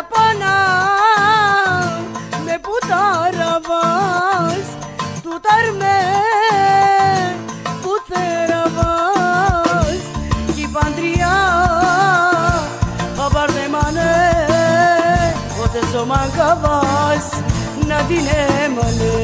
Japonal me putara vas, tutarme putera vas, ki pandria abar de mane, ote somanka vas, nadine mane.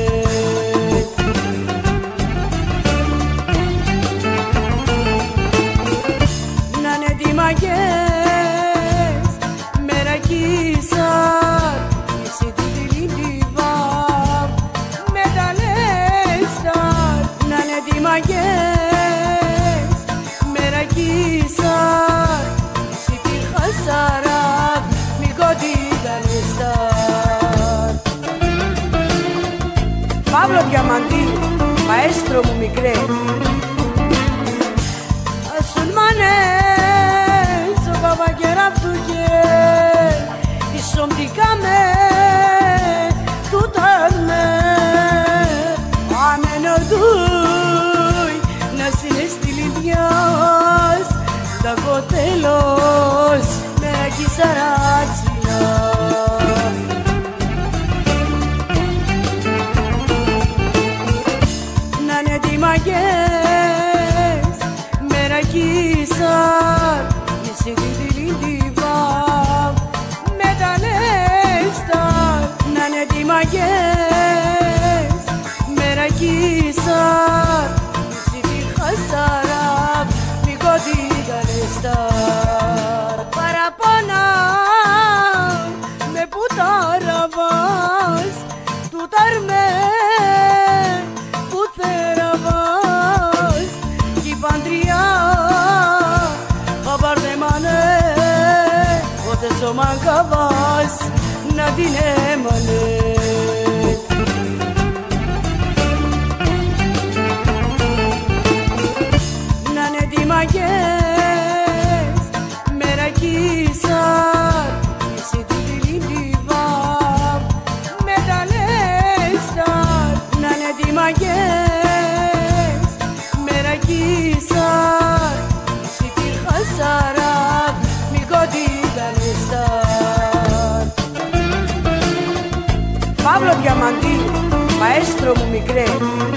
Pablo Diamantini, maestro mumicre. Asun mane, so baba gerab duge, isom dikame, tutarme, amen odui, nasin estilimias, dagotelos, meragisaratina. Soman ca vas, nadine mane. Nane dimages, merakisar, isi dililivar, medalestar. Nane dimages, merakisar, isi dilhasarar, migodi. Pablo Diamantini, maestro mumicre.